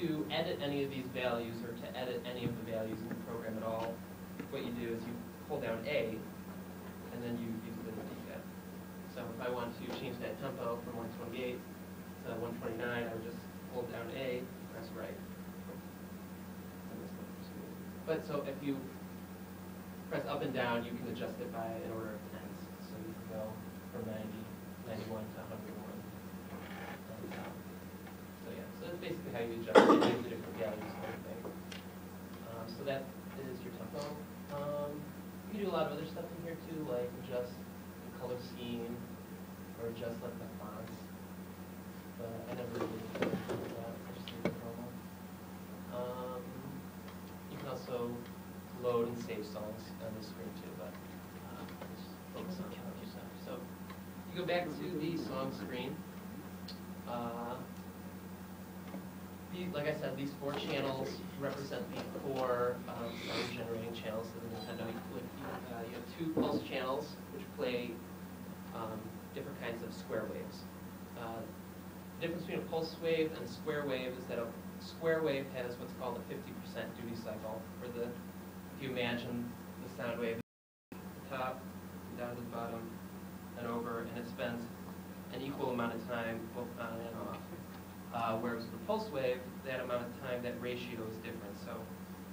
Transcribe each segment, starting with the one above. to edit any of these values or to edit any of the values in the program at all, what you do is you hold down A, and then you use the keypad. So if I want to change that tempo from 128 to 129, I would just hold down A, press right. But so if you press up and down, you can adjust it by an order of tens. So you can go from 90, 91 to 101. And, so yeah, so that's basically how you adjust it to the different values and everything. So that is your tempo. You can do a lot of other stuff in here too, like adjust the color scheme or adjust like the fonts. But I never really did that. I just leave it normal. You can also load and save songs on the screen too, but just focus on other stuff. So you go back to the song screen. Like I said, these four channels represent the four sound-generating channels of the Nintendo. You have two pulse channels, which play different kinds of square waves. The difference between a pulse wave and a square wave is that a square wave has what's called a 50% duty cycle, where if you imagine the sound wave at the top, down to the bottom, and over, and it spends an equal amount of time both on and off. Whereas with the pulse wave, that amount of time, that ratio is different. So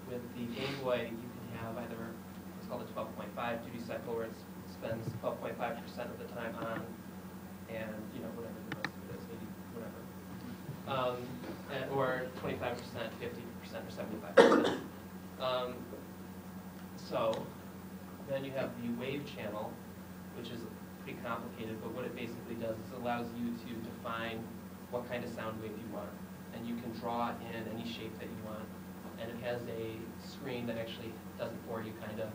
with the Game Boy, you can have either what's called a 12.5 duty cycle, where it spends 12.5% of the time on, and you know whatever the rest of it is, 80, whatever, or 25%, 50%, or 75%. So then you have the wave channel, which is pretty complicated, but what it basically does is it allows you to define what kind of sound wave you want, and you can draw in any shape that you want, and it has a screen that actually does it for you, kind of,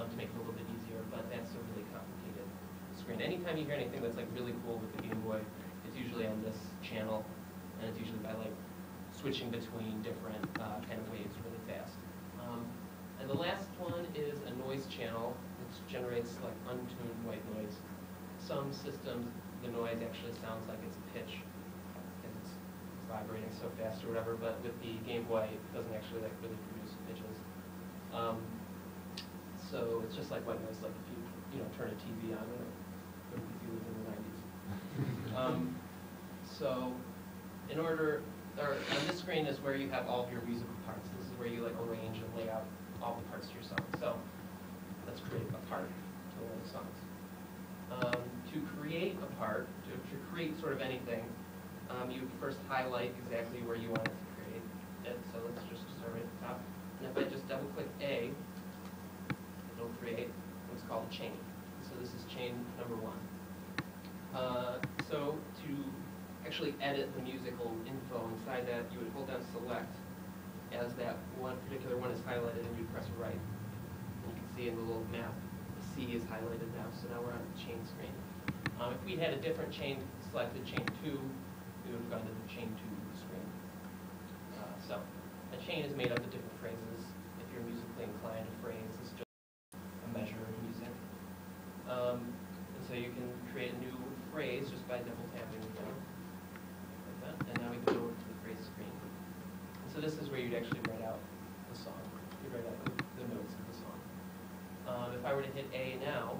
to make it a little bit easier, but that's a really complicated screen. Anytime you hear anything that's like really cool with the Game Boy, it's usually on this channel, and it's usually by like switching between different kind of waves really fast. And the last one is a noise channel, which generates like untuned white noise. Some systems, the noise actually sounds like it's pitch, vibrating so fast or whatever, but with the Game Boy, it doesn't actually like really produce pitches. So it's just like white noise, like if you know turn a TV on, or if you live in the 90s. So in order, or on this screen is where you have all of your musical parts. This is where you like arrange and lay out all the parts to your song. So let's create a part to one of the songs. To create a part, to create sort of anything, you would first highlight exactly where you want it to create it. So let's just start right at the top. And if I just double click A, it'll create what's called a chain. So this is chain number one. So to actually edit the musical info inside that, you would hold down select as that one particular one is highlighted, and you'd press right. And you can see in the little map, the C is highlighted now, so now we're on the chain screen. If we had a different chain selected, chain two, we would have gone to the chain two screen. So a chain is made up of different phrases. If you're musically inclined, a phrase is just a measure of music. And so you can create a new phrase just by double tapping it down, like that. And now we can go over to the phrase screen. And so this is where you'd actually write out the song. You'd write out the notes of the song. If I were to hit A now,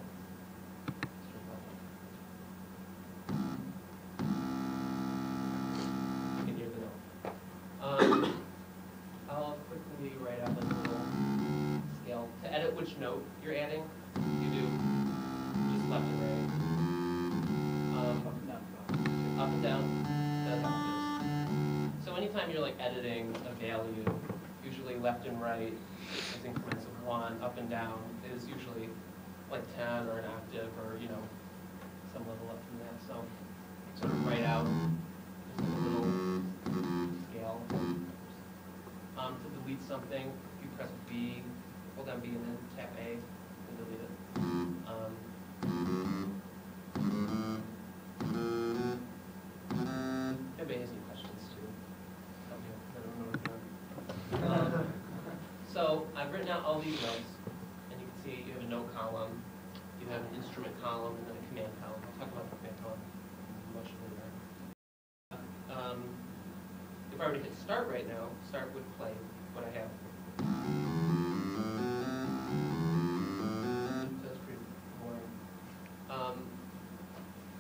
which note you're adding, you do just left and right, up and down, that's how it is. So anytime you're like editing a value, usually left and right is increments of 1, up and down is usually like 10 or an octave or, you know, some level up from that. So sort of right out, just a little scale. To delete something, you press B, hold down B and then tap A and delete it. Everybody has any questions too? I don't know what you're doing. So I've written out all these notes, and you can see you have a note column, you have an instrument column, and then a command column. I'll talk about the command column much later. If if I were to hit start right now, start would play what I have. So that's pretty boring.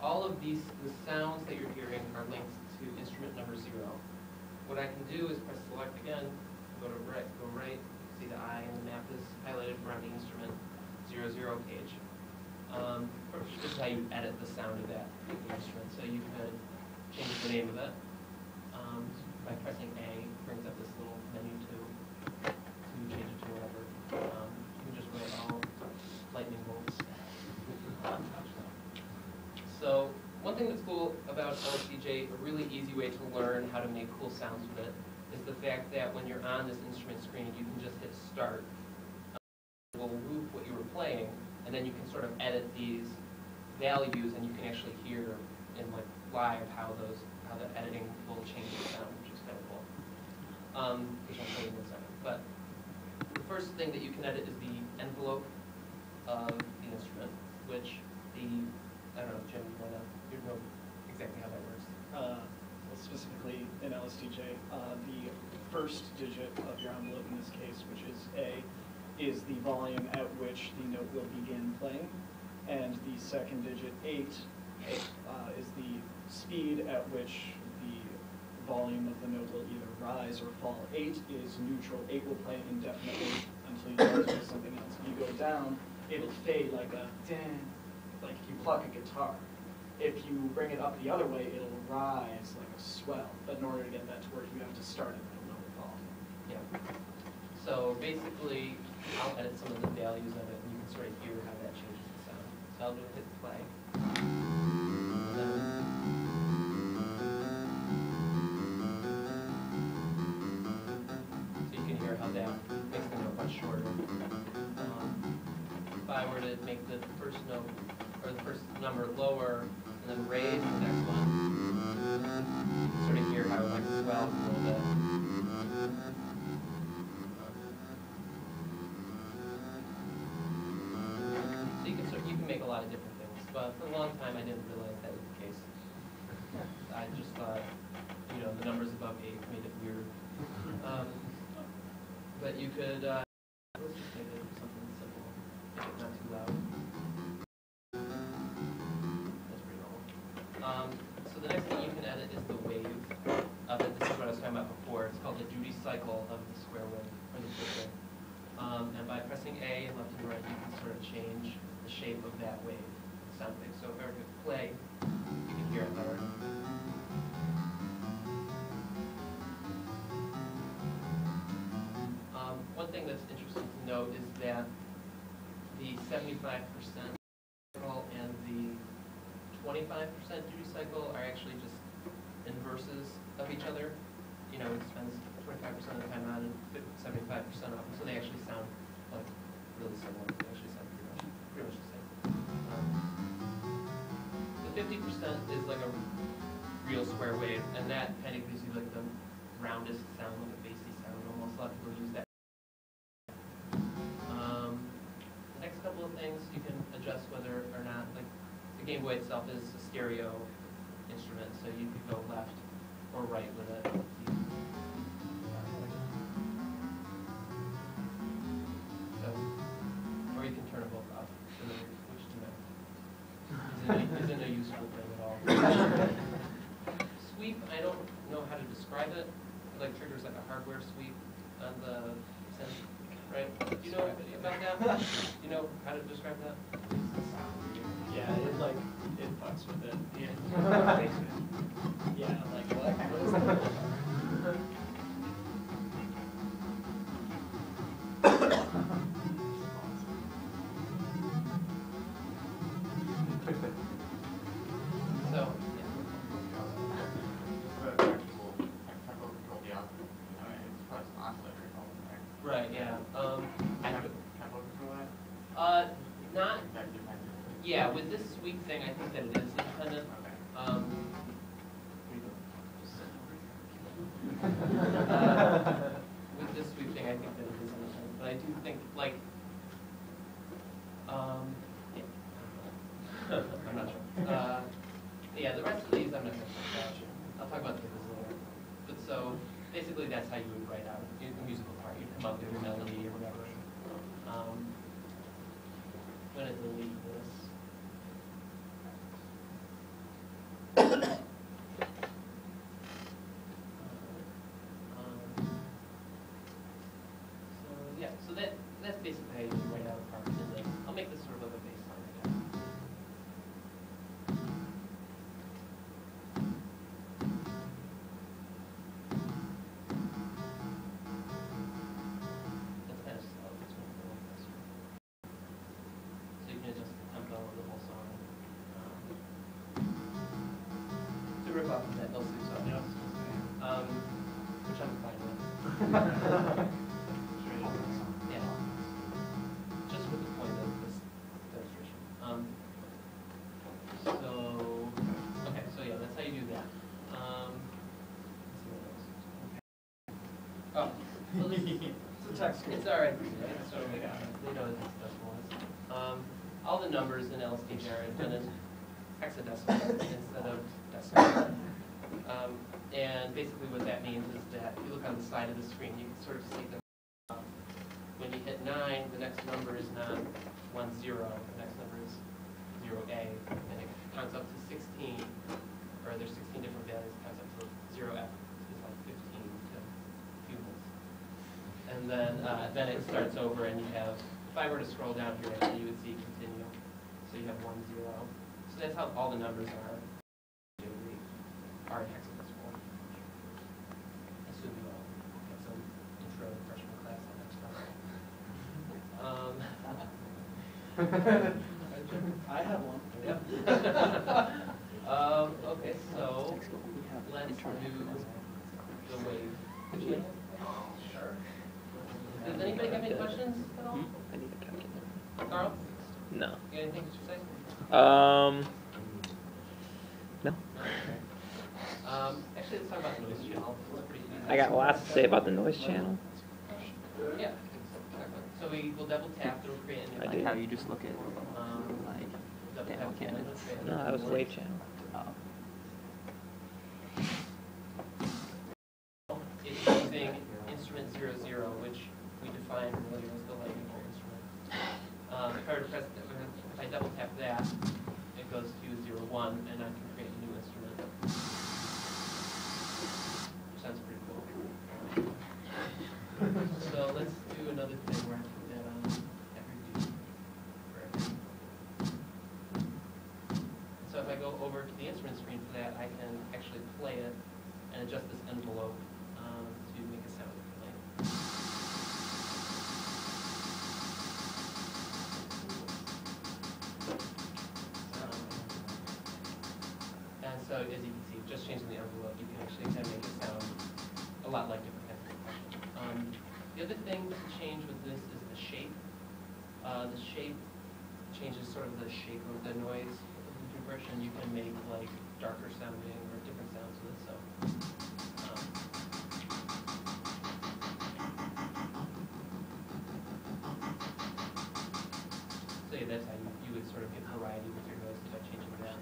All of these, the sounds that you're hearing are linked to instrument number 0. What I can do is press select again, go right, see the I and the map is highlighted around the instrument 00 page. This is how you edit the sound of that instrument. So you could change the name of it. By pressing A, it brings up this little menu to change it to whatever. You can just write all lightning bolts. So one thing that's cool about LSDJ, a really easy way to learn how to make cool sounds with it, is the fact that when you're on this instrument screen, you can just hit start. It will loop what you were playing, and then you can sort of edit these values, and you can actually hear in like live how the editing will change the sound, which is kind of cool. Which I'll show you in a second. But the first thing that you can edit is the envelope of the instrument, which the, I don't know, Jim, you know exactly how that works. Well, specifically in LSDJ, the first digit of your envelope in this case, which is A, is the volume at which the note will begin playing, and the second digit, 8, is the speed at which the volume of the note will either rise or fall. 8 is neutral. 8 will play indefinitely until you play something else. If you go down, it'll fade like a dang, like if you pluck a guitar. If you bring it up the other way, it'll rise like a swell. But in order to get that to work, you have to start it at a lower volume. Yeah. So basically, I'll edit some of the values of it, and you can sort of hear how that changes the sound. So I'll just hit play. So you can hear how that makes the note much shorter. If I were to make the first note, or the first number lower, and then raise the next one, you can sort of hear how it like swells a little bit. A lot of different things, but for a long time I didn't realize that was the case. I just thought, you know, the numbers above 8 made it weird. But you could, let's just make it something simple, make it not too loud. That's pretty normal. So the next thing you can edit is the wave of it. This is what I was talking about before. It's called the duty cycle of the square wave, or the circle. And by pressing A and left and right, you can sort of change the shape of that wave, something. So if I were to play, you can hear it better. One thing that's interesting to note is that the 75% cycle and the 25% duty cycle are actually just inverses of each other. You know, it spends 25% of the time on and 75% off, so they actually sound like really similar. They actually sound pretty much the same. The 50% is like a real square wave, and that kind of gives you like the roundest sound, like a bassy sound. Almost a lot of people use that. The next couple of things you can adjust whether or not, like the Game Boy itself is a stereo instrument, so you could go left or right with it. Or you can turn it both up, which isn't a useful thing at all. Sweep, I don't know how to describe it. It like triggers like a hardware sweep on the sense, right? Do you know about that? You know how to describe that? Yeah, it like it fucks with it. Yeah. Yeah, like what is that? Thing, I think that it is independent. With this sweep thing, I think that it is independent. But I do think, like, yeah. I'm not sure. Yeah, the rest of these I'm not going to talk about. I'll talk about this later. But so. basically that's how you would write out a musical part. You'd come up with a melody or whatever. I'm going to delete this. So that's basically how you write out a part. And then I'll make this sort of like a baseline. It's all right. It's sort of like, they know what this decimal is. All the numbers in LSDJ are done in hexadecimal instead of decimal. And basically what that means is that if you look on the side of the screen, you can sort of see them. When you hit 9, the next number is not 10. The next number is 0A. And it counts up to 16, or there's 16 different values. It counts up to 0F. And then it starts over, and you have, if I were to scroll down here, you would see continue. So you have 10. So that's how all the numbers are in hexadecimal. Assuming you all get some intro freshman class on that stuff. I have one. Yep. Okay, so let's do the wave. Sure. Does anybody have any questions at all? I need a calculator. Carl? No. You got anything to say? No. Okay. Actually, let's talk about the noise channel. I got lots to say about the noise channel. Yeah. So we will double tap. It'll create a new. I like how you just look at like double tap. No, that was the wave channel. Oh. If I double tap that, it goes to 0, 1, and I can create a new instrument. Which sounds pretty cool. So let's do another thing where I put that on every beat. So if I go over to the instrument screen for that, I can actually play it and adjust this envelope to make a sound. So as you can see, just changing the envelope, you can actually kind of make it sound a lot like different kinds of percussion. The other thing to change with this is the shape. The shape changes sort of the shape of the noise of the percussion. You can make like darker sounding or different sounds with it. So, yeah, that's how you would sort of get variety with your noise by changing that.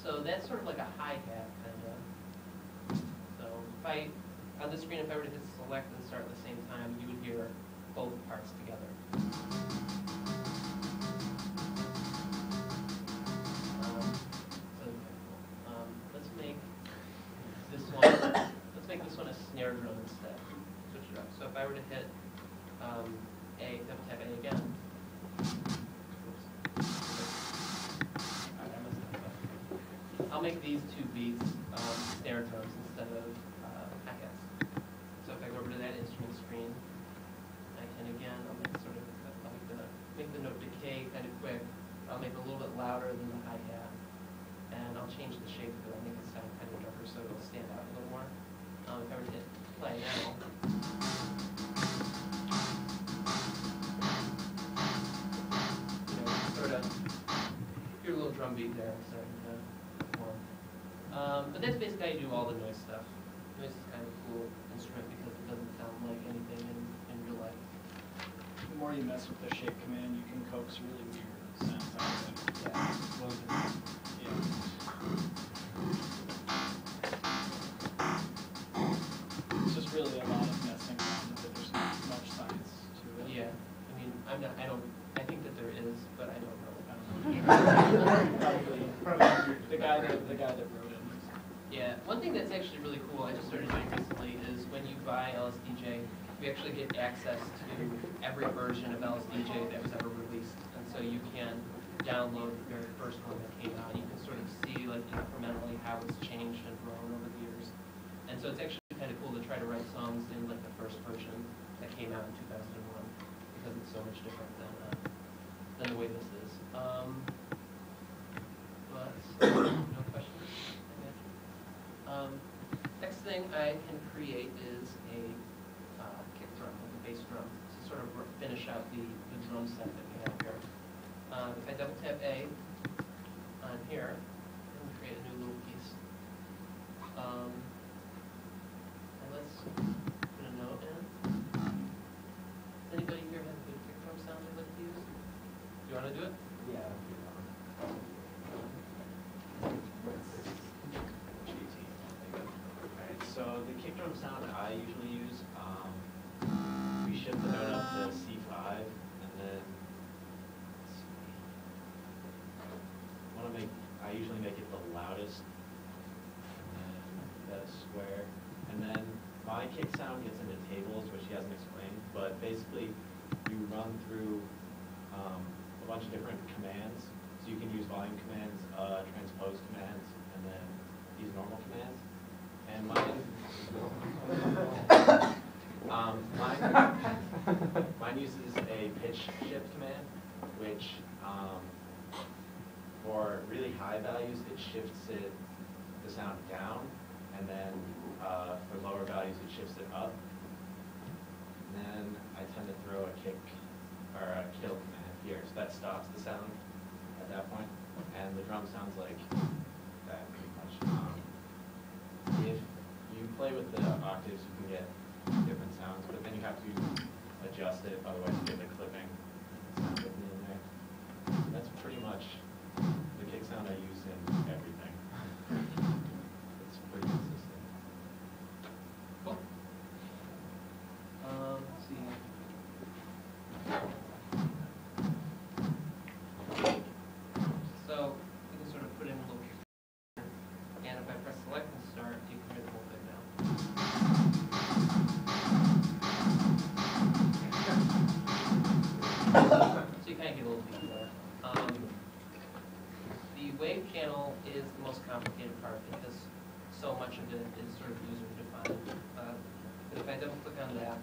So that's sort of like a hi-hat, kind of. So if I, on the screen, if I were to hit select and start at the same time, you would hear both parts together. So that's kind of cool. Let's make this one a snare drum instead. Switch it up. So if I were to hit double tap A again. I'll make these two beats snare drums instead of hi-hats. So if I go over to that instrument screen, I can again, I'll make the note decay kind of quick. I'll make it a little bit louder than the hi-hat, and I'll change the shape of it. I'll make it sound kind of darker so it'll stand out a little more. If I were to hit play now, sort of hear a little drum beat there. So, but that's basically how you do all the noise stuff. Noise is kind of a cool instrument because it doesn't sound like anything in real life. The more you mess with the shape command, you can coax really weird sounds out of it. Yeah. The guy that wrote it. Yeah, one thing that's actually really cool, I just started doing recently, is when you buy LSDJ, you actually get access to every version of LSDJ that was ever released. And so you can download the very first one that came out. You can sort of see, like, incrementally how it's changed and grown over the years. And so it's actually kind of cool to try to write songs in, like, the first version that came out in 2001, because it's so much different than the way this is. But no questions? Next thing I can create is a kick drum, like a bass drum, to sort of finish out the drum set that we have here. If I double tap A on here, I'm going to create a new little piece. And let's put a note in. Does anybody here have a good kick drum sound they'd like to use? Do you want to do it? Yeah. So the kick drum sound I usually use, we shift the note up to C5, and then I usually make it the loudest, and that's square. And then my kick sound gets into tables, which he hasn't explained, but basically you run through a bunch of different commands. So you can use volume commands, transpose commands, and then these normal commands. And mine uses a pitch shift command, which for really high values, it shifts the sound down, and then for lower values, it shifts it up. And then I tend to throw a kick or a kill command here, so that stops the sound at that point, and the drum sounds like that pretty much. If you play with the octaves, you can get different sounds, but then you have to adjust it, otherwise you get the clipping in there. That's pretty much the kick sound I use in everything. It's pretty consistent. Cool. Let's see. So I can sort of put in a little kick. And if I press select and start, you can hear the whole thing now. So you kind of get a little bit more. The wave channel is the most complicated part because so much of it is sort of user-defined. But if I double-click on that,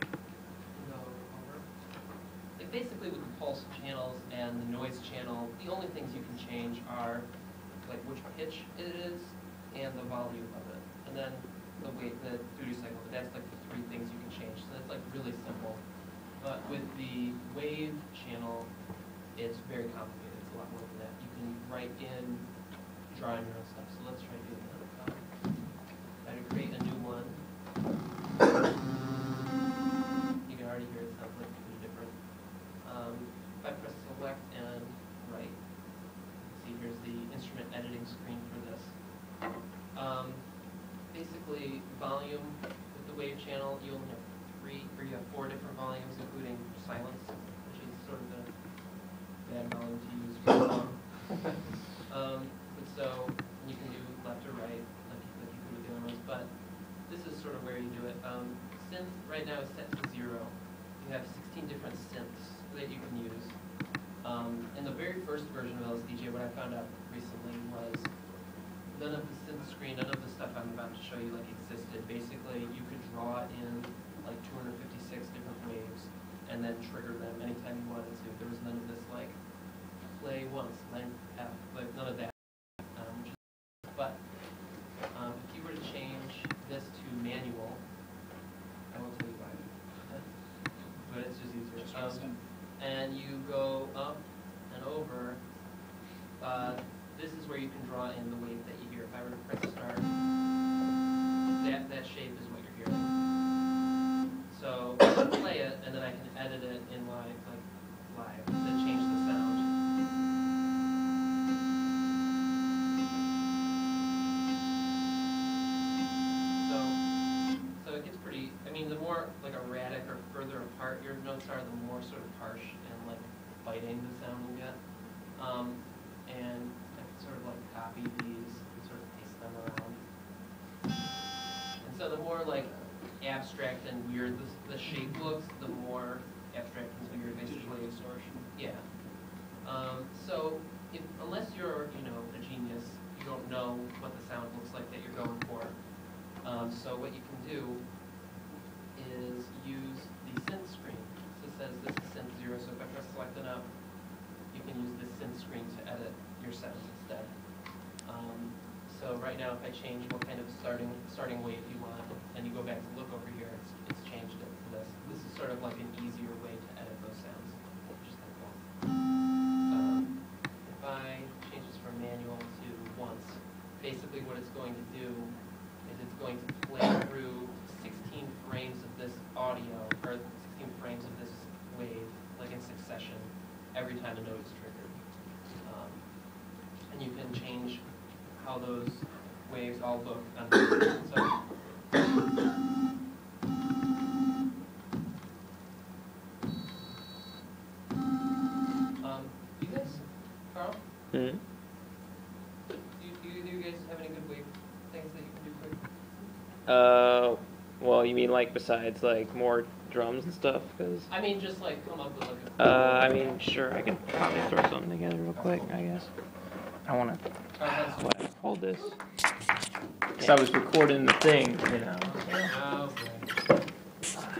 and go over. Like basically with the pulse channels and the noise channel, the only things you can change are like which pitch it is and the volume of it, and then the weight, the duty cycle. But that's like the three things you can change. So that's like really simple. But with the wave channel, it's very complicated. It's a lot more than that. You can write in drawing your own stuff. So let's try doing that. I'm going to create a new one. You can already hear it sounds like it's different. If I press select and write. Here's the instrument editing screen for this. Basically, volume with the wave channel, you only have four different volumes, including silence, which is sort of a bad volume to use for the song. But so you can do left or right, like you could with the other ones. But this is sort of where you do it. Synth right now is set to 0. You have 16 different synths that you can use. In the very first version of LSDJ, what I found out recently was none of the synth screen, none of the stuff I'm about to show you like existed. Basically, you could draw in like 256 different waves and then trigger them anytime you wanted to. There was none of this like play once, length F, like none of that. But if you were to change this to manual, I won't tell you why, but it's just easier. And you go up and over, this is where you can draw in the wave that you hear. If I were to press start, that shape is what you're hearing. So I play it, and then I can edit it in live to change the sound. So it gets pretty, I mean, the more like erratic or further apart your notes are, the more sort of harsh and like biting the sound will get. And I could sort of like copy these and sort of paste them around. And so the more like abstract and weird the shape looks, the more abstract and weird basically distortion. Yeah. So if, unless you're a genius, you don't know what the sound looks like that you're going for. So what you can do is use the synth screen. So it says this is synth 0, so if I press select and up, you can use the synth screen to edit your sound instead. So right now, if I change what kind of starting wave you want, and you go back to look over here, it's changed it to this. This is sort of like an easier way to edit those sounds, which is kind of cool. If I change this from manual to once, basically what it's going to do is it's going to play through 16 frames of this audio, or 16 frames of this wave, like in succession, every time a note is triggered. And you can change how those waves all look on the you guys, Carl? Mm-hmm. Do you guys have any good wave things that you can do quick? Well, you mean like besides like more drums and stuff? Cause I mean just like come up with like a I mean sure, I can probably throw something together real quick, I guess. I want to hold this, because I was recording the thing, Oh, okay.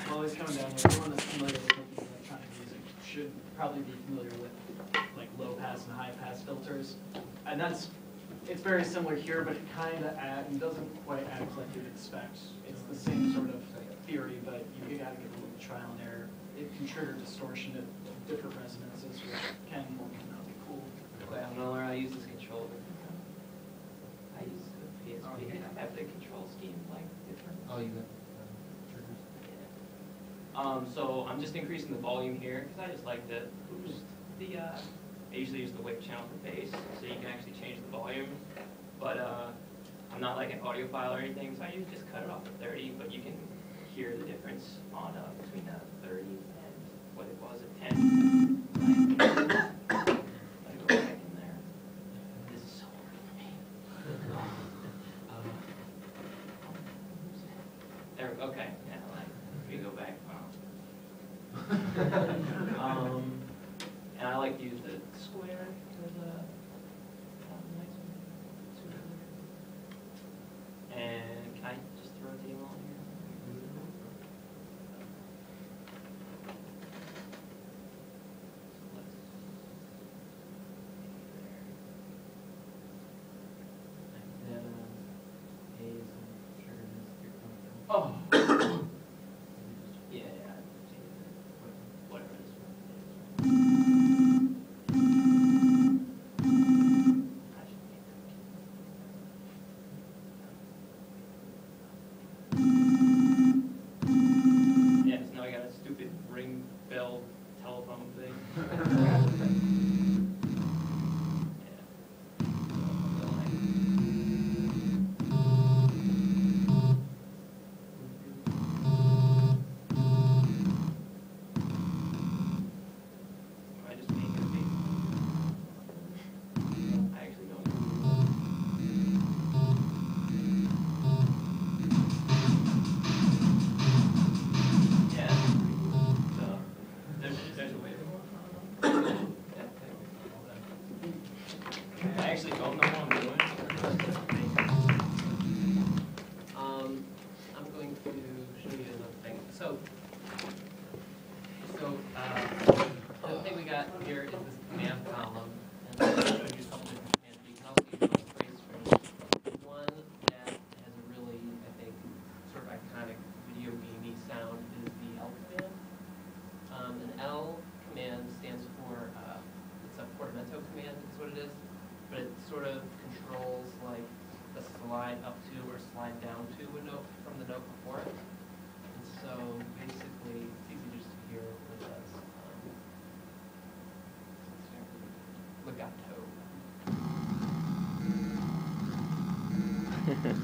Well, he's coming down here. Everyone that's familiar with electronic music should probably be familiar with like low pass and high pass filters, and it's very similar here, but it kind of doesn't quite act like you'd expect. It's the same sort of theory, but you got to give a little trial and error. It can trigger distortion at different resonances, which can or cannot be cool. Okay, I'm gonna learn how to use this controller. I use the PSP, and I have the control scheme like different. Oh, you got triggers? Yeah. So I'm just increasing the volume here because I just like to boost the. I usually use the wave channel for bass, so you can actually change the volume. But I'm not like an audiophile or anything, so I usually just cut it off at 30. But you can hear the difference on between 30 and what it was at 10. Okay, yeah, like, we go back. And I like to use the square for the nice. And can I just throw a table on here? Oh!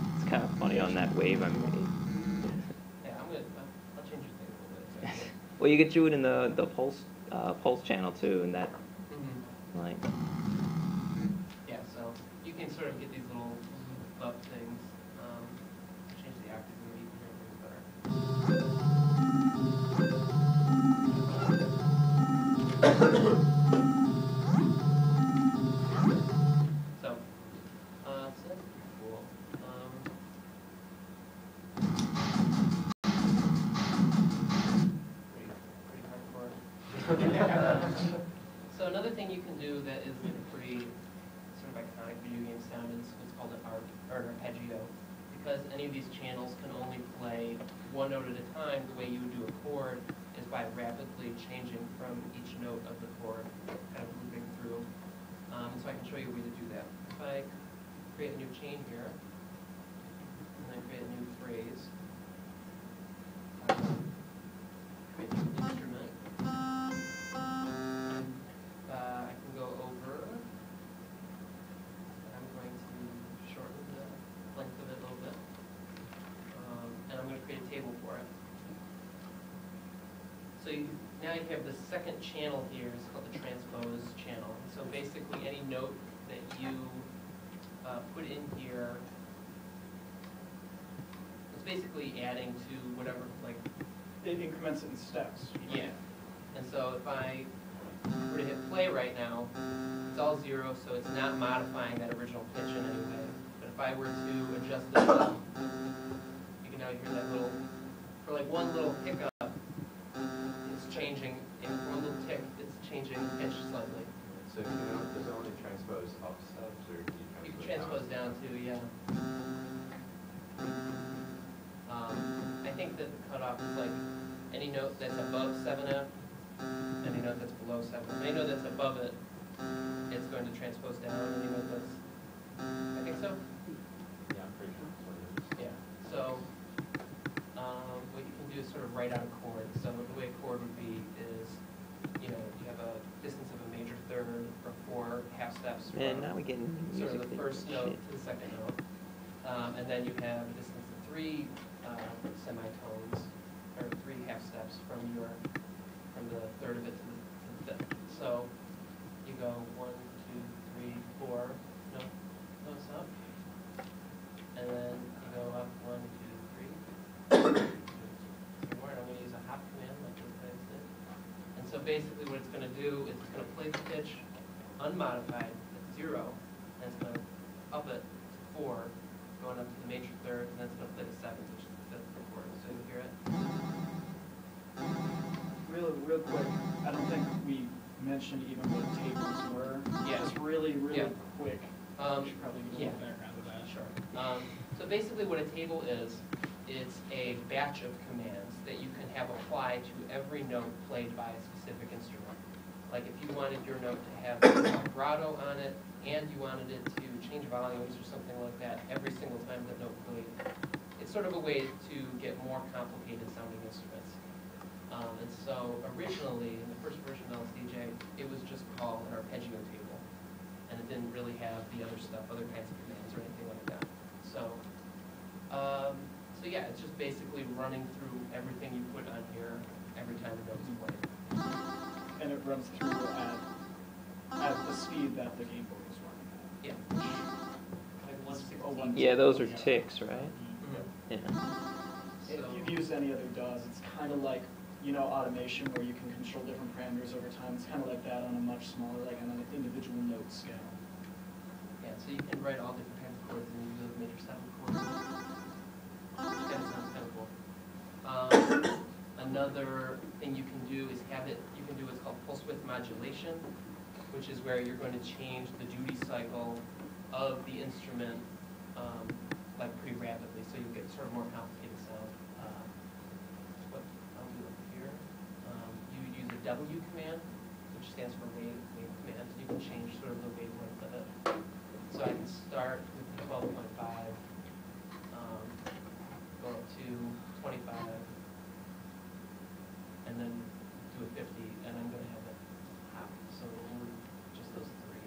It's kind of funny on that wave I made. Yeah, I'll change your thing a little bit. Well, you could do it in the pulse channel too, and that, like. can sort of get these little bump things. Change the octaves and maybe you can hear things better. So that's pretty cool. Pretty hardcore. So another thing you can do that is pretty sort of iconic video game sound is what's called an arpeggio, because any of these channels can only play one note at a time. The way you would do a chord is by rapidly changing from each note of the chord, kind of looping through. So I can show you a way to do that. If I create a new chain here, and then create a new phrase, create a new instrument. I can go over. I'm going to shorten the length of it a little bit. And I'm going to create a table for it. So now you have the second channel here. It's called the transpose channel. So basically any note that you put in here is basically adding to whatever, like. It increments it in steps. Yeah. And so if I were to hit play right now, it's all zero, so it's not modifying that original pitch in any way. But if I were to adjust this up, you can now hear that little, for like one little hiccup, it's changing, and for one little tick, it's changing pitch slightly. So if you know, does it only transpose up steps, or do you transpose down? You can transpose down too, yeah. I think that the cutoff is like any note that's above 7F, any note that's below 7F. Any note that's above it, it's going to transpose down. Any note that's, I think so? Yeah, I'm pretty sure that's what it is. Yeah. So what you can do is sort of write out a chord. So the way a chord would be is, you know, you have a distance of a major third or four half steps from sort of the first note to the second note. And then you have a distance of three semitones or three half steps from your the third of it to the fifth. So you go 1, 2, 3, 4. No, it's up. And then you go up 1, 2, 3. Two more, and I'm going to use a hop command like this guy did. And so basically what it's going to do is it's going to play the pitch unmodified at 0, and it's going to up it to 4, going up to the major third, and then it's going to play the seventh, which is the fifth of the chord. So you hear it. Real quick, I don't think we mentioned even what tables were. Yeah. Just really yeah. Quick. We should probably give a little background to that. Sure. So basically what a table is, it's a batch of commands that you can have apply to every note played by a specific instrument. Like if you wanted your note to have vibrato on it, and you wanted it to change volumes or something like that every single time that note played, it's sort of a way to get more complicated sounding instruments. And so originally, in the first version of LSDJ, it was just called an arpeggio table. And it didn't really have the other stuff, other kinds of commands or anything like that. So, yeah, it's just basically running through everything you put on here every time the note is played. And it runs through at the speed that the Game Boy is running at. Yeah. Like yeah, those are ticks, right? Mm-hmm. Yeah. If you've used any other DAWs, it's kind of like automation where you can control different parameters over time. It's kind of like that on a much smaller, like on an individual note scale. Yeah, so you can write all different kinds of chords and use those major seven chords. That sounds kind of cool. Another thing you can do is you can do what's called pulse width modulation, which is where you're going to change the duty cycle of the instrument like pretty rapidly, so you'll get sort of more complicated sound. W command, which stands for wave command. You can change sort of the wavelength of it. So I can start with 12.5, go up to 25, and then do a 50, and I'm going to have it hop. So we'll move just those three.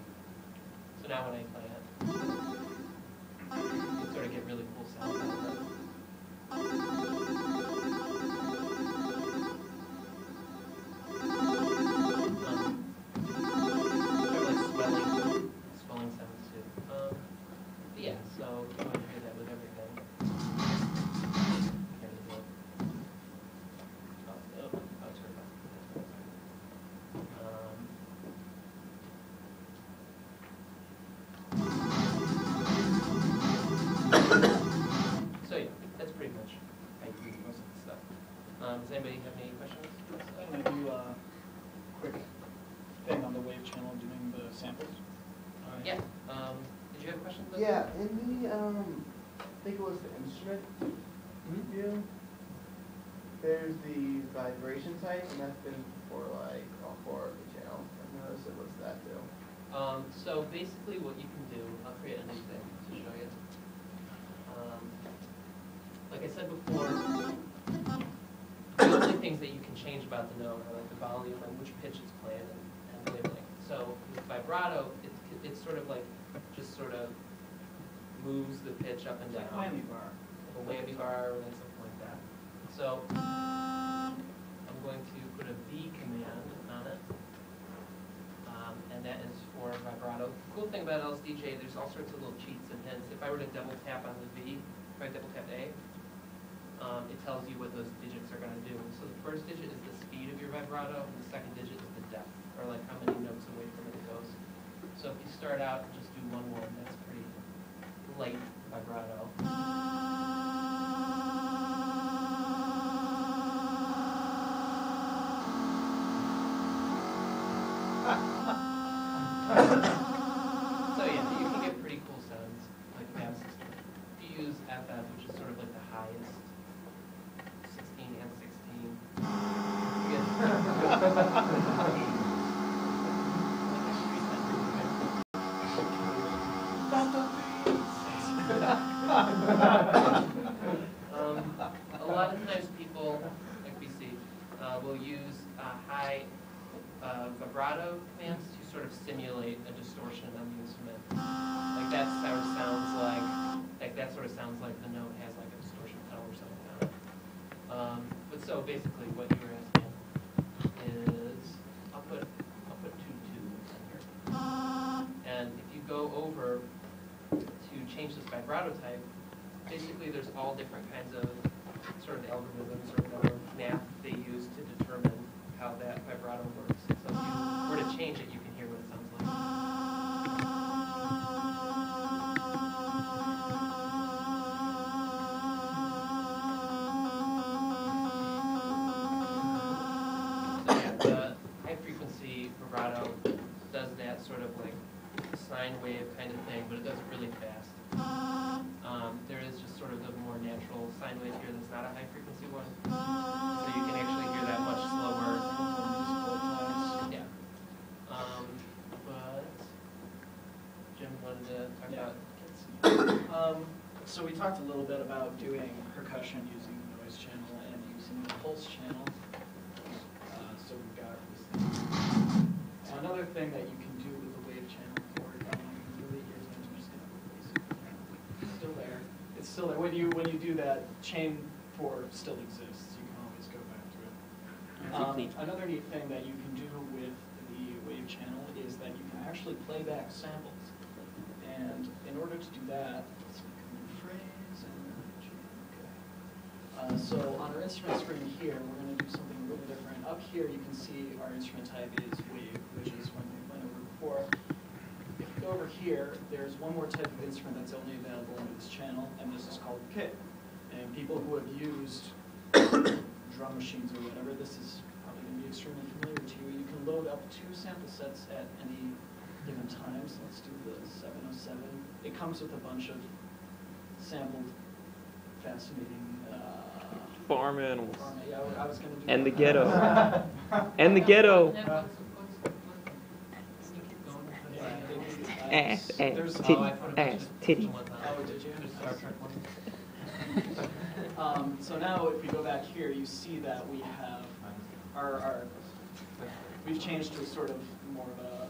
So now when I play it, you can sort of get really cool sound out of it. There's the vibration type, and that's been for like all four of the channels. I've noticed it. What's that do? So basically, what you can do, I'll create a new thing to show you. Like I said before, the only things that you can change about the note are like the volume and which pitch it's played and labeling. So with vibrato, it's sort of like just sort of moves the pitch up and down. Like a whammy bar. Like a whammy bar, and something like that. So I'm going to put a V command on it, and that is for vibrato. The cool thing about LSDJ, there's all sorts of little cheats and hints. If I were to double tap on the V, if I double tap A, it tells you what those digits are going to do. So the first digit is the speed of your vibrato, and the second digit is the depth, or like how many notes away from it goes. So if you start out and just do 1-1, that's pretty light vibrato. So yeah, you can get pretty cool sounds like that. If you use FF, which is sort of like the highest, 16 and 16, you get a lot of times people, like we see, will use high vibrato commands to sort of simulate a distortion on the instrument. Like that sort of sounds like that sort of sounds like the note has like a distortion pedal or something on it. But so basically, what you're asking is, I'll put 2-2 in here. And if you go over to change this vibrato type, basically there's all different kinds of sort of algorithms or whatever math they use to determine how that vibrato works. So if you were to change it, you can hear what it sounds like. So yeah, the high frequency vibrato does that sort of like sine wave kind of thing, but it does it really fast. There is just sort of the more natural sine wave here that's not a high frequency one. So you can actually hear that much slower. Yeah. But Jim wanted to talk about so we talked a little bit about doing percussion using the noise channel and using the pulse channel. So we've got this thing. So another thing that you can do with the wave channel still there. When you do that, chain 4 still exists. You can always go back to it. Another neat thing that you can do with the wave channel is that you can actually play back samples. And in order to do that, let's make a new phrase and okay. So on our instrument screen here, we're going to do something a little different. Up here, you can see our instrument type is wave, which is one we went over before. Over here, there's one more type of instrument that's only available on this channel, and this is called kit. And people who have used drum machines or whatever, this is probably going to be extremely familiar to you. You can load up 2 sample sets at any given time. So let's do the 707. It comes with a bunch of sampled, fascinating farm animals. Yeah, I was going to do and that. The ghetto. And the ghetto. Ass, titty. Oh, did you? So now if you go back here, you see that we have we've changed to a sort of more of a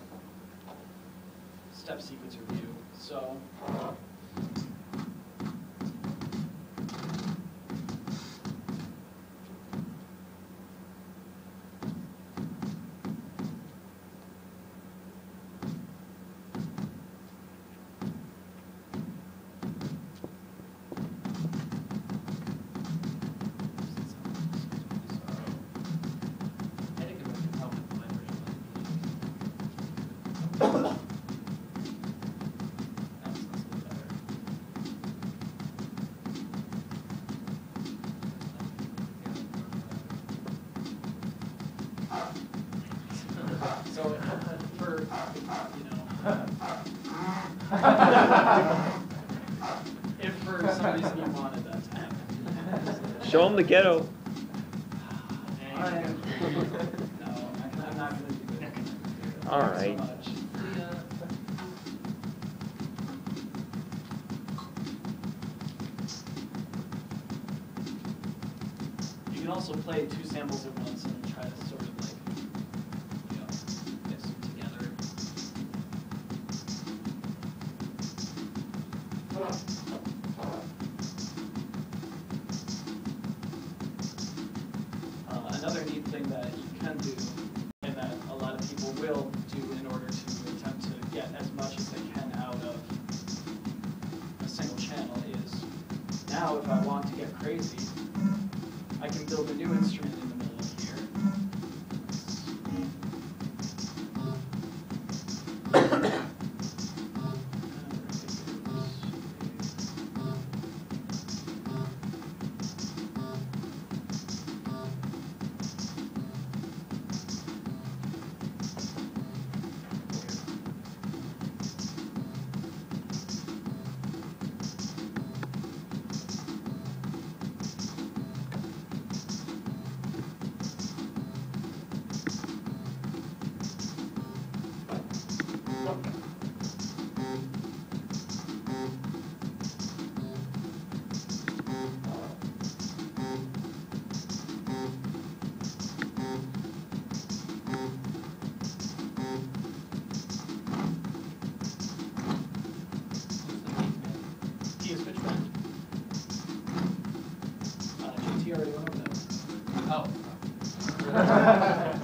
step sequencer view. So If for some reason you wanted that to happen. Show them the ghetto. All right. No, I'm not going to do that. All right. You can also play two samples at once and try to sort of like, you know, mix them together. Another neat thing that you can do, and that a lot of people will do in order to attempt to get as much as they can out of a single channel is, now if I want to get crazy, I can build a new instrument in the middle of here.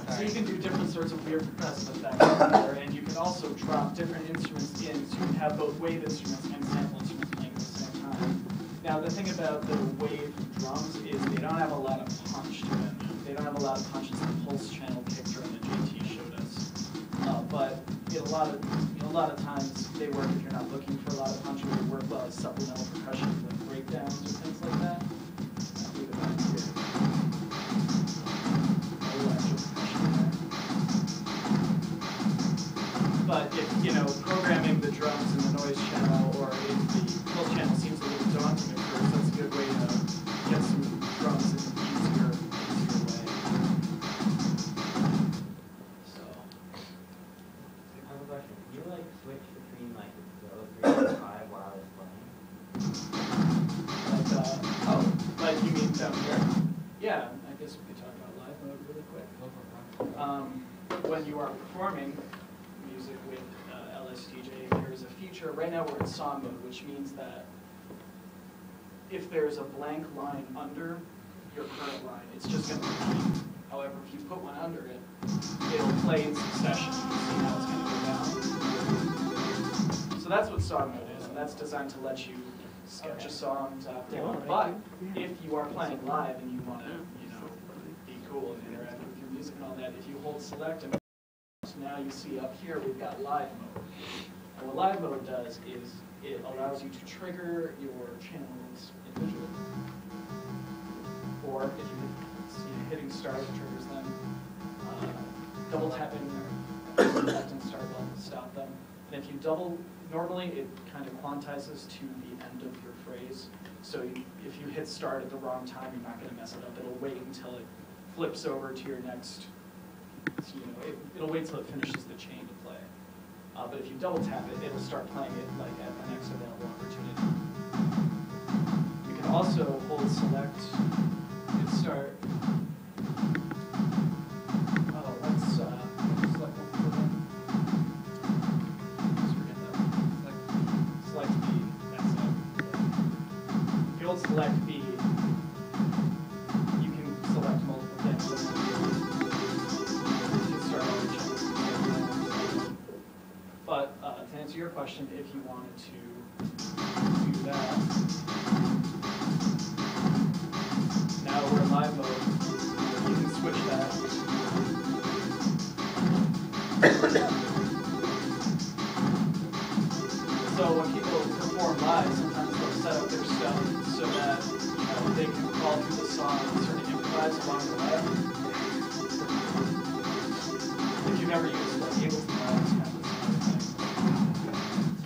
So you can do different sorts of weird percussive effects here, and you can also drop different instruments in, so you can have both wave instruments and sample instruments playing at the same time. Now the thing about the wave drums is they don't have a lot of punch to them. They don't have a lot of punch as the pulse channel kick drum that JT showed us. But a lot of times they work if you're not looking for a lot of punch, or they work well as supplemental percussion, like breakdowns or things like that. But if, you know, programming the drums in the noise channel or in the pulse channel seems a little daunting at first, that's a good way to get some drums in an easier way. So. I have a question. Do you, like, switch between, like, 0, 3, and 5 while it's playing? Like you mean down here? Yeah, I guess we could talk about live mode really quick. When you are performing music with LSDJ, there is a feature, right now we're in song mode, which means that if there's a blank line under your current line, it's just going to repeat. However, if you put one under it, it'll play in succession, and you see how it's going to go down. So that's what song mode is, and that's designed to let you sketch a song top down. But if you are playing live and you want to, you know, be cool and interact with your music and all that, if you hold select and now you see up here we've got live mode. And what live mode does is it allows you to trigger your channels individually. Or if you see hitting start triggers them, double tapping or select and start will stop them. And if you double, normally it kind of quantizes to the end of your phrase. So if you hit start at the wrong time, you're not going to mess it up. It'll wait until it flips over to your next. So, you know, it'll wait till it finishes the chain to play. But if you double tap it, it'll start playing it like at the next available opportunity. You can also hold select and start. Oh, let's select one for them. Just forget that. Select B. That's it. If you hold select B, you can select multiple things. But to answer your question, if you wanted to do that, now we're in live mode, you can switch that. So when people perform live, sometimes they'll set up their stuff so that, you know, they can crawl through the song and sort of improvise along the way. If you've ever used like Ableton, it's kind of.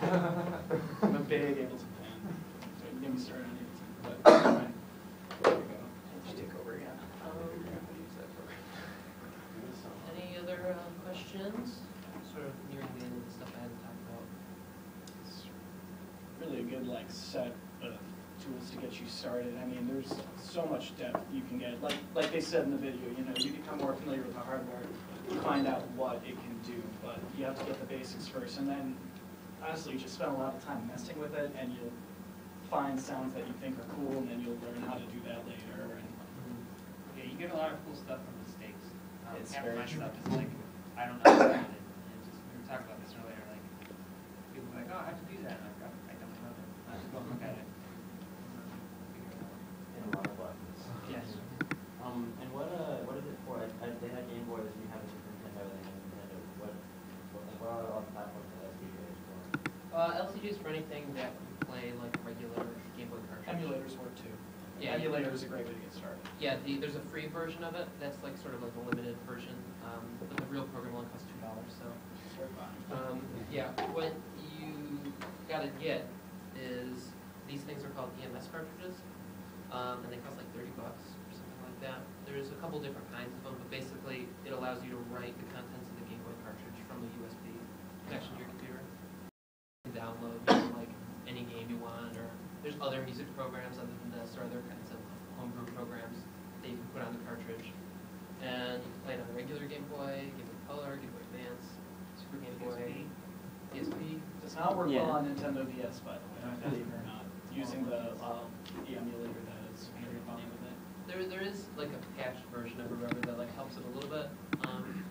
Ha ha ha. There we go. Just take over again. Any other questions? Sort of nearing the end of the stuff I had to talk about. It's really a good like set of tools to get you started. I mean, there's so much depth you can get. Like they said in the video, you know, you become more familiar with the hardware, you find out what it can do, but you have to get the basics first, and then honestly, you just spend a lot of time messing with it, and you'll find sounds that you think are cool, and then you'll learn how to do that later. And yeah, you get a lot of cool stuff from mistakes. Half of my stuff is like, I don't know how to do it. And just, we were talking about this earlier, like, people are like, oh, I have to do that, and I'm like, I don't know that. I just go look at it. And a lot of buttons. Yes. And what is it for? They had Game Boy, you have a Super Nintendo, they had Nintendo. What are all the platforms that LCJ is for? LCJ is for anything that you play like regular Game Boy cartridge. Emulators work too. Yeah, emulators are a great way to get started. Yeah, there's a free version of it that's like sort of like a limited version, but the real program only costs $2. So, yeah, what you gotta get is these things are called EMS cartridges, and they cost like $30 or something like that. There's a couple different kinds of them, but basically it allows you to write the contents of the Game Boy cartridge from a USB connection to your computer. You can download like any game you want, or there's other music programs other than this, or other kinds of homebrew programs that you can put on the cartridge. And you can play it on a regular Game Boy, Game Boy Color, Game Boy Advance, Super Game Boy, DSP. Does not work well on Nintendo DS, by the way. Believe it or not, using the emulator that is very fun with it. There is like a patched version of Remember that like helps it a little bit,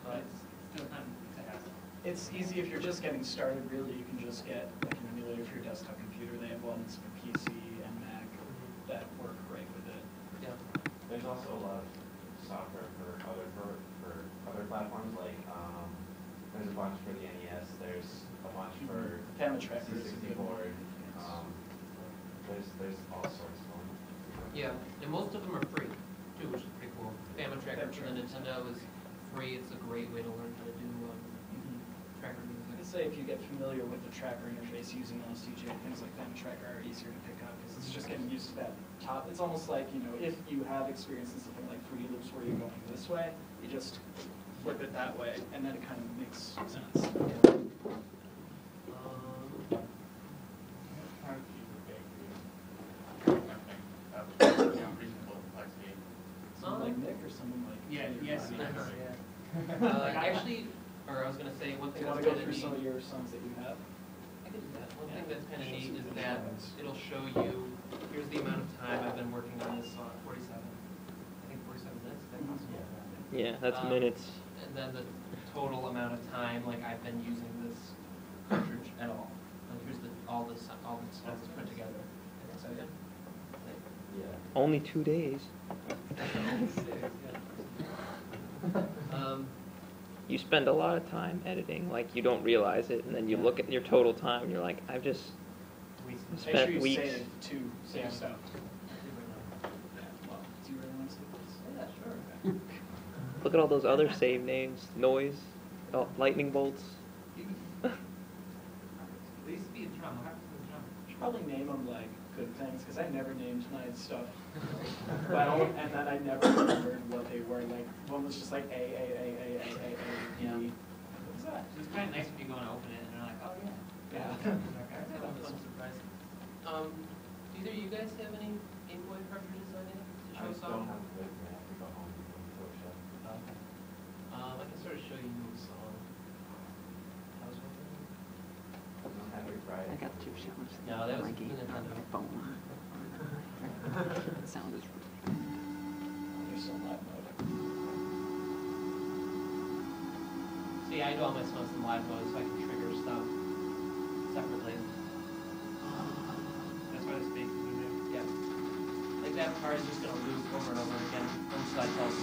but it's still not to have. It's easy if you're just getting started. Really, you can just get like an emulator for your desktop computer. They have ones for PC and Mac that work great with it. Yeah. There's also a lot of software for other platforms. Like there's a bunch for the NES. There's a bunch for Famitracker, C64. There's all sorts of ones. Yeah, and most of them are free too, which is pretty cool. Famitracker for the Nintendo is free. It's a great way to learn how to do tracker music. I'd say if you get familiar with the tracker interface using LSDJ, things like that, tracker are easier to pick up because it's just getting used to that top. It's almost like, you know, if you have experience in something like 3D loops where you're going this way, you just flip it that way, and then it kind of makes sense. Yeah. Someone like Nick or someone like... Yeah, yes, yes. Actually, or I was going to say, one thing that's kind of neat... Do you want to go through some of your songs that you have? I can do that. One thing that's kind of neat is that it'll show you, here's the amount of time I've been working on this song, 47. I think 47 minutes, that costs me. Yeah, that's minutes. And then the total amount of time, like, I've been using this cartridge at all. Like, here's all the songs put together. That's okay. Yeah. Only 2 days. You spend a lot of time editing, like you don't realize it, and then you look at your total time and you're like, I've just spent weeks. Make sure you save stuff. Do you really want to save this? Yeah, sure. Okay. Look at all those other save names, noise, lightning bolts. At least be a drum. Should probably name them like good things, because I never named my stuff well, and then I never remembered what they were. Like one was just like A. Yeah. What was that? It was kind of nice when you go and open it, and they're like, oh yeah. Yeah. Okay. That was surprising. Do either of you guys have any Game Boy cartridges on it to show us off? I don't have them. I have to go home and go show. Okay. I can sort of show you a song. I got two sounds. No, that was the Nintendo phone. The sound is really. You're so live mode. So yeah, I do all my songs in live mode so I can trigger stuff separately. That's why the space is in there. Yeah. Like that part is just gonna loop over and over again until I tell it to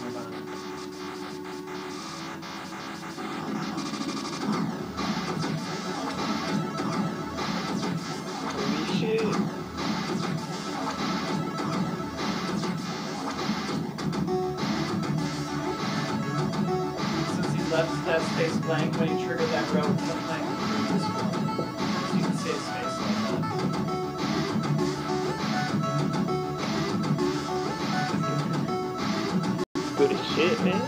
blank when you trigger that rope, sometimes you can save space like that. good as shit, man.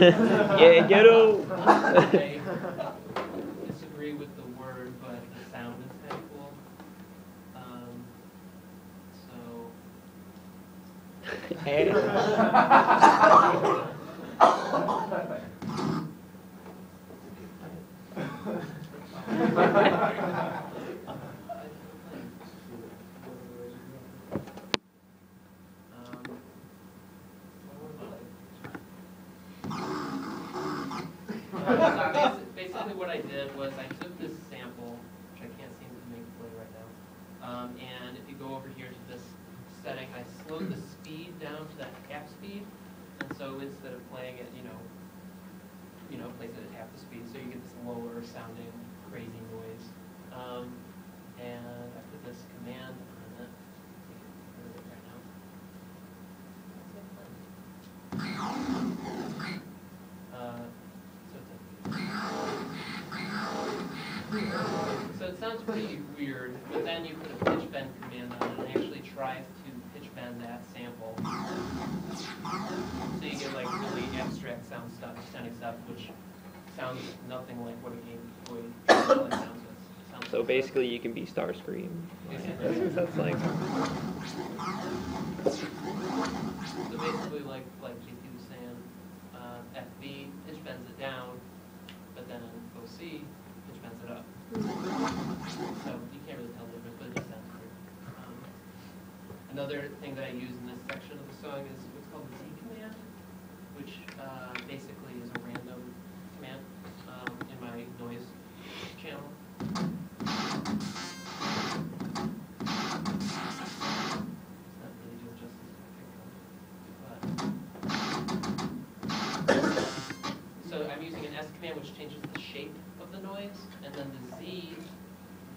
Yeah, ghetto. I disagree with the word, but the sound is kind of cool. So. Hey. Pretty weird, but then you put a pitch bend command on it and actually try to pitch bend that sample. So you get like really abstract sound stuff, sounding stuff, which sounds nothing like what a Game Boy sounds like. So basically you can be Starscream. That's like. So basically like JT was saying, FB pitch bends it down, but then OC pitch bends it up. So you can't really tell the difference, but it just sounds weird. Another thing that I use in this section of the song is what's called the Z command, which basically is a random command in my noise channel. Which changes the shape of the noise, and then the Z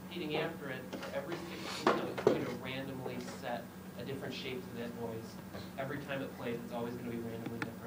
repeating after it for every 16 notes is going to randomly set a different shape to that noise. Every time it plays, it's always going to be randomly different.